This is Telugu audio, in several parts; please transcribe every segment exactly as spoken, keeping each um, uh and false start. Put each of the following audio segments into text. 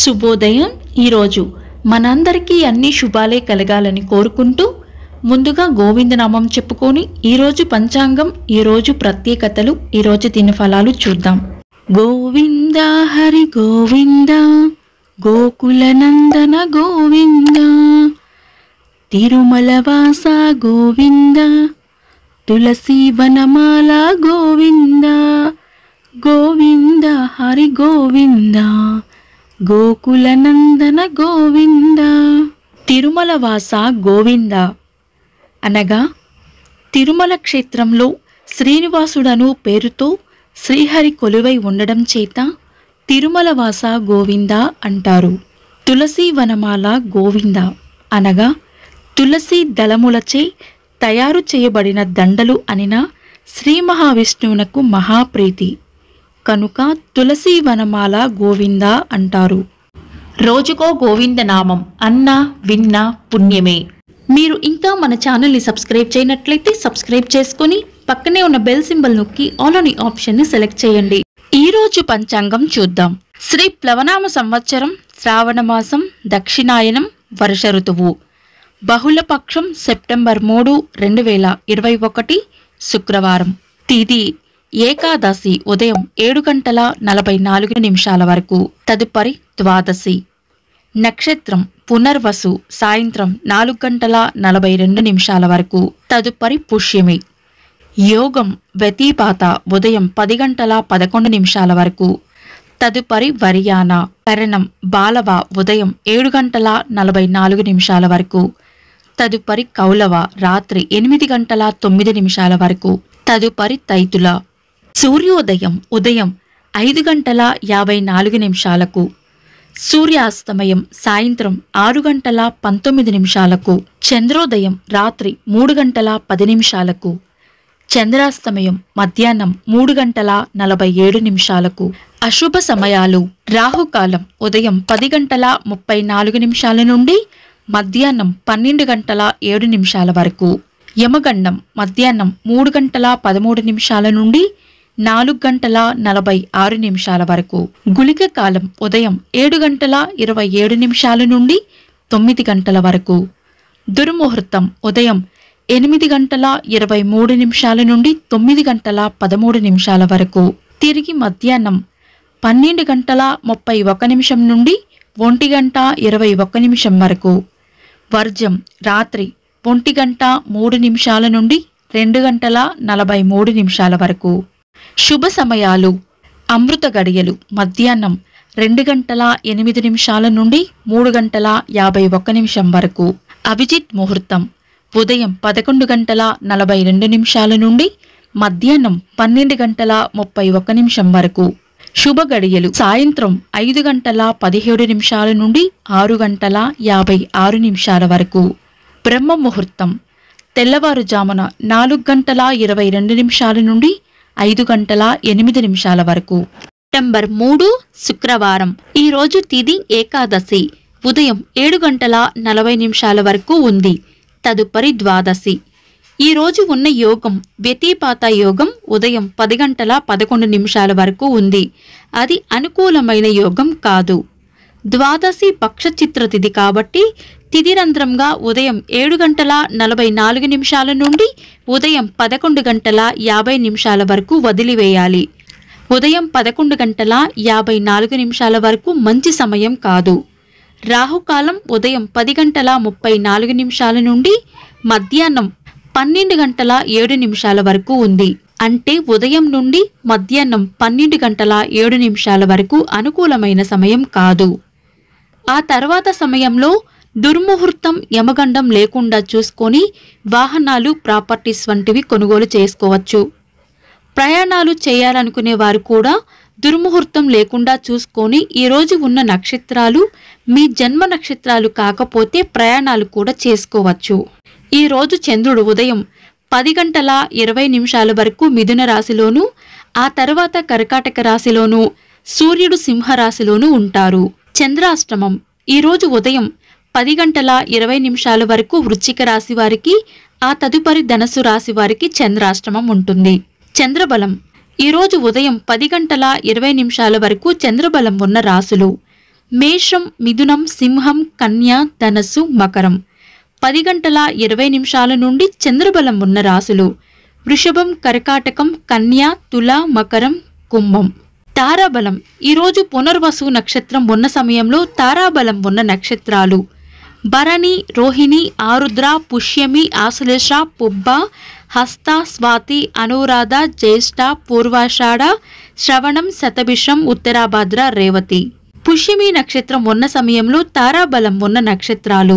శుభోదయం. ఈరోజు మనందరికీ అన్ని శుభాలే కలగాలని కోరుకుంటూ ముందుగా గోవిందనామం చెప్పుకొని ఈరోజు పంచాంగం, ఈరోజు ప్రత్యేకతలు, ఈరోజు దిన ఫలాలు చూద్దాం. గోవింద హరి గోవింద గోకులనందన గోవింద తిరుమలవాస గోవింద తులసి వనమాల గోవింద గోవింద హరి గోవింద గోకులనందన గోవింద. తిరుమలవాస గోవింద అనగా తిరుమల క్షేత్రంలో శ్రీనివాసుడను పేరుతో శ్రీహరి కొలువై ఉండడం చేత తిరుమలవాస గోవింద అంటారు. తులసి వనమాల గోవింద అనగా తులసి దళములచే తయారు చేయబడిన దండలు అనినా శ్రీ మహావిష్ణువునకు మహాప్రీతి కనుక తులసి వనమాల గోవింద అంటారు. రోజుకో గోవింద నామం అన్న విన్న పుణ్యమే. మీరు ఇంకా మన ఛానల్ని సబ్స్క్రైబ్ చేయనట్లయితే సబ్స్క్రైబ్ చేసుకుని పక్కనే ఉన్న బెల్ సింబల్ నొక్కి ఆల్ అని ఆప్షన్ని సెలెక్ట్ చేయండి. ఈరోజు పంచాంగం చూద్దాం. శ్రీ ప్లవనామ సంవత్సరం, శ్రావణమాసం, దక్షిణాయనం, వర్ష ఋతువు, బహుళపక్షం, సెప్టెంబర్ మూడు రెండు వేల ఇరవై ఒకటి శుక్రవారం. తిథి ఏకాదశి ఉదయం ఏడు గంటల నలభై నాలుగు నిమిషాల వరకు, తదుపరి ద్వాదశి. నక్షత్రం పునర్వసు సాయంత్రం నాలుగు గంటల నలభై రెండు నిమిషాల వరకు, తదుపరి పుష్యమి. యోగం వ్యతిపాత ఉదయం పది గంటల పదకొండు నిమిషాల వరకు, తదుపరి వర్యాన. కరణం బాలవ ఉదయం ఏడు గంటల నలభై నాలుగు నిమిషాల వరకు, తదుపరి కౌలవ రాత్రి ఎనిమిది గంటల తొమ్మిది నిమిషాల వరకు, తదుపరి తైతుల. సూర్యోదయం ఉదయం ఐదు గంటల యాభై నాలుగు నిమిషాలకు, సూర్యాస్తమయం సాయంత్రం ఆరు గంటల పంతొమ్మిది నిమిషాలకు, చంద్రోదయం రాత్రి మూడు గంటల పది నిమిషాలకు, చంద్రాస్తమయం మధ్యాహ్నం మూడు గంటల నలభై ఏడు నిమిషాలకు. అశుభ సమయాలు రాహుకాలం ఉదయం పది గంటల ముప్పై నాలుగు నిమిషాల నుండి మధ్యాహ్నం పన్నెండు గంటల ఏడు నిమిషాల వరకు, యమగండం మధ్యాహ్నం మూడు గంటల పదమూడు నిమిషాల నుండి నాలుగు గంటల నలభై ఆరు నిమిషాల వరకు, గుళిక కాలం ఉదయం ఏడు గంటల ఇరవై ఏడు నిమిషాల నుండి తొమ్మిది గంటల వరకు, దుర్ముహూర్తం ఉదయం ఎనిమిది గంటల ఇరవై మూడు నిమిషాల నుండి తొమ్మిది గంటల పదమూడు నిమిషాల వరకు, తిరిగి మధ్యాహ్నం పన్నెండు గంటల ముప్పై ఒక్క నిమిషం నుండి ఒంటి గంట ఇరవై ఒక్క నిమిషం వరకు, వర్జం రాత్రి ఒంటి గంట మూడు నిమిషాల నుండి రెండు గంటల నలభై మూడు నిమిషాల వరకు. శుభ సమయాలు అమృత గడియలు మధ్యాహ్నం రెండు గంటల ఎనిమిది నిమిషాల నుండి మూడు గంటల యాభై ఒక్క నిమిషం వరకు, అభిజిత్ ముహూర్తం ఉదయం పదకొండు గంటల నలభై రెండు నిమిషాల నుండి మధ్యాహ్నం పన్నెండు గంటల ముప్పై ఒక్క నిమిషం వరకు, శుభ గడియలు సాయంత్రం ఐదు గంటల పదిహేడు నిమిషాల నుండి ఆరు గంటల యాభై ఆరు నిమిషాల వరకు, బ్రహ్మ ముహూర్తం తెల్లవారుజామున నాలుగు గంటల ఇరవై రెండు నిమిషాల నుండి ఐదు గంటల ఎనిమిది నిమిషాల వరకు. సెప్టెంబర్ మూడు శుక్రవారం. ఈరోజు తిథి ఏకాదశి ఉదయం ఏడు గంటల నలభై నిమిషాల వరకు ఉంది, తదుపరి ద్వాదశి. ఈరోజు ఉన్న యోగం వ్యతిపాత యోగం ఉదయం పది గంటల పదకొండు నిమిషాల వరకు ఉంది, అది అనుకూలమైన యోగం కాదు. ద్వాదశి పక్ష చిత్ర తిథి కాబట్టి తిథిరంధ్రంగా ఉదయం ఏడు గంటల నలభై నాలుగు నిమిషాల నుండి ఉదయం పదకొండు గంటల యాభై నిమిషాల వరకు వదిలివేయాలి. ఉదయం పదకొండు గంటల యాభై నాలుగు నిమిషాల వరకు మంచి సమయం కాదు. రాహుకాలం ఉదయం పది గంటల ముప్పై నాలుగు నిమిషాల నుండి మధ్యాహ్నం పన్నెండు గంటల ఏడు నిమిషాల వరకు ఉంది, అంటే ఉదయం నుండి మధ్యాహ్నం పన్నెండు గంటల ఏడు నిమిషాల వరకు అనుకూలమైన సమయం కాదు. ఆ తర్వాత సమయంలో దుర్ముహూర్తం యమగండం లేకుండా చూసుకొని వాహనాలు, ప్రాపర్టీస్ వంటివి కొనుగోలు చేసుకోవచ్చు. ప్రయాణాలు చేయాలనుకునే వారు కూడా దుర్ముహూర్తం లేకుండా చూసుకొని ఈరోజు ఉన్న నక్షత్రాలు మీ జన్మ నక్షత్రాలు కాకపోతే ప్రయాణాలు కూడా చేసుకోవచ్చు. ఈరోజు చంద్రుడు ఉదయం పది గంటల ఇరవై నిమిషాల వరకు మిథున రాశిలోనూ, ఆ తర్వాత కర్కాటక రాశిలోనూ, సూర్యుడు సింహ రాశిలోనూ ఉంటారు. చంద్రాష్టమం ఈరోజు ఉదయం పది గంటల ఇరవై నిమిషాల వరకు వృశ్చిక రాశి వారికి, ఆ తదుపరి ధనుసు రాశి వారికి చంద్రాష్టమం ఉంటుంది. చంద్రబలం ఈరోజు ఉదయం పది గంటల ఇరవై నిమిషాల వరకు చంద్రబలం ఉన్న రాశులు మేషం, మిథునం, సింహం, కన్య, ధనస్సు, మకరం. పది గంటల ఇరవై నిమిషాల నుండి చంద్రబలం ఉన్న రాశులు వృషభం, కర్కాటకం, కన్య, తుల, మకరం, కుంభం. తారాబలం. ఈరోజు పునర్వసు నక్షత్రం ఉన్న సమయంలో తారాబలం ఉన్న నక్షత్రాలు భరణి, రోహిణి, ఆరుద్ర, పుష్యమి, ఆశ్లేష, పుబ్బ, హస్త, స్వాతి, అనురాధ, జ్యేష్ఠ, పూర్వాషాఢ, శ్రవణం, శతభిషం, ఉత్తరాభాద్ర, రేవతి. పుష్యమి నక్షత్రం ఉన్న సమయంలో తారాబలం ఉన్న నక్షత్రాలు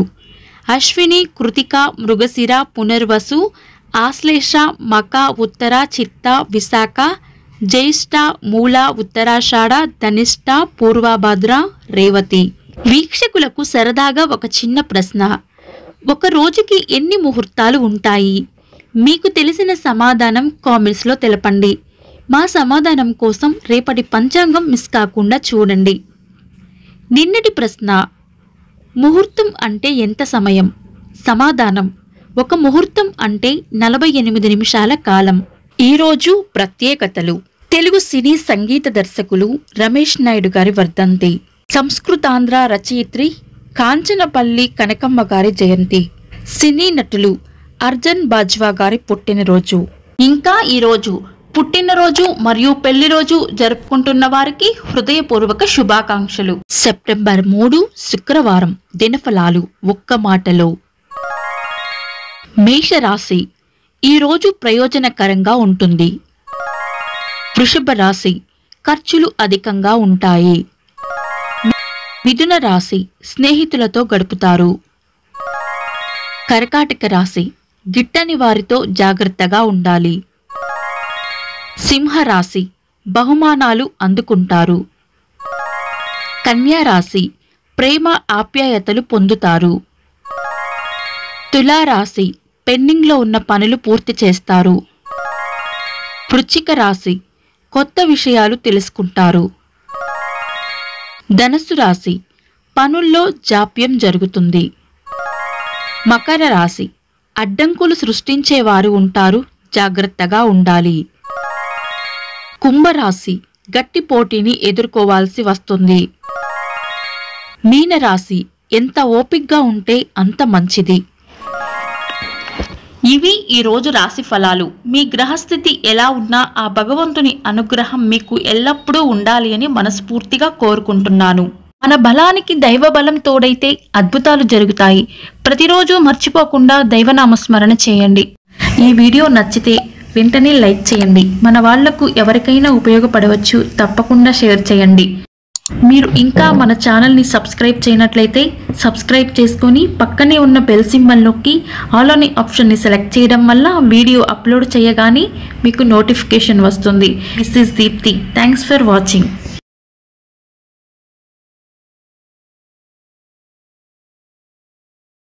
అశ్విని, కృతిక, మృగశిర, పునర్వసు, ఆశ్లేష, మక, ఉత్తర, చిత్త, విశాఖ, జ్యేష్ఠ, మూల, ఉత్తరాషాఢ, ధనిష్ట, పూర్వభాద్ర, రేవతి. వీక్షకులకు సరదాగా ఒక చిన్న ప్రశ్న. ఒక రోజుకి ఎన్ని ముహూర్తాలు ఉంటాయి? మీకు తెలిసిన సమాధానం కామెంట్స్లో తెలపండి. మా సమాధానం కోసం రేపటి పంచాంగం మిస్ కాకుండా చూడండి. నిన్నటి ప్రశ్న: ముహూర్తం అంటే ఎంత సమయం? సమాధానం: ఒక ముహూర్తం అంటే నలభై ఎనిమిది నిమిషాల కాలం. ఈరోజు ప్రత్యేకతలు: తెలుగు సినీ సంగీత దర్శకులు రమేష్ నాయుడు గారి వర్ధంతి, సంస్కృతాంధ్ర రచయిత్రి కాంచనపల్లి కనకమ్మ గారి జయంతి, సినీ నటులు అర్జున్ బాజ్వా గారి పుట్టినరోజు. ఇంకా ఈరోజు పుట్టినరోజు మరియు పెళ్లి రోజు జరుపుకుంటున్న వారికి హృదయపూర్వక శుభాకాంక్షలు. సెప్టెంబర్ మూడు శుక్రవారం దినఫలాలు ఒక్క మాటలో. మేషరాశి: ఈరోజు ప్రయోజనకరంగా ఉంటుంది. వృషభ రాశి: ఖర్చులు అధికంగా ఉంటాయి. మిథున రాశి: స్నేహితులతో గడుపుతారు. కర్కాటక రాశి: గిట్టని వారితో జాగ్రత్తగా ఉండాలి. సింహరాశి: బహుమానాలు అందుకుంటారు. కన్యారాశి: ప్రేమ ఆప్యాయతలు పొందుతారు. తులారాశి: పెండింగ్లో ఉన్న పనులు పూర్తి చేస్తారు. వృశ్చిక రాశి: కొత్త విషయాలు తెలుసుకుంటారు. ధనుస్సు రాశి: పనుల్లో జాప్యం జరుగుతుంది. మకర రాశి: అడ్డంకులు సృష్టించేవారు ఉంటారు, జాగ్రత్తగా ఉండాలి. కుంభరాశి: గట్టి పోటీని ఎదుర్కోవాల్సి వస్తుంది. మీనరాశి: ఎంత ఓపికగా ఉంటే అంత మంచిది. ఇవి ఈరోజు రాశి ఫలాలు. మీ గ్రహస్థితి ఎలా ఉన్నా ఆ భగవంతుని అనుగ్రహం మీకు ఎల్లప్పుడూ ఉండాలి అని మనస్ఫూర్తిగా కోరుకుంటున్నాను. మన బలానికి దైవ బలం తోడైతే అద్భుతాలు జరుగుతాయి. ప్రతిరోజు మర్చిపోకుండా దైవనామస్మరణ చేయండి. ఈ వీడియో నచ్చితే వెంటనే లైక్ చేయండి. మన వాళ్లకు ఎవరికైనా ఉపయోగపడవచ్చు, తప్పకుండా షేర్ చేయండి. మీరు ఇంకా మన ఛానల్ని సబ్స్క్రైబ్ చేయనట్లయితే సబ్స్క్రైబ్ చేసుకొని పక్కనే ఉన్న బెల్ సింబల్ నొక్కి ఆల్ అనే ఆప్షన్ని సెలెక్ట్ చేయడం వల్ల వీడియో అప్లోడ్ చేయగానే మీకు నోటిఫికేషన్ వస్తుంది. This is Deepti. Thanks for watching.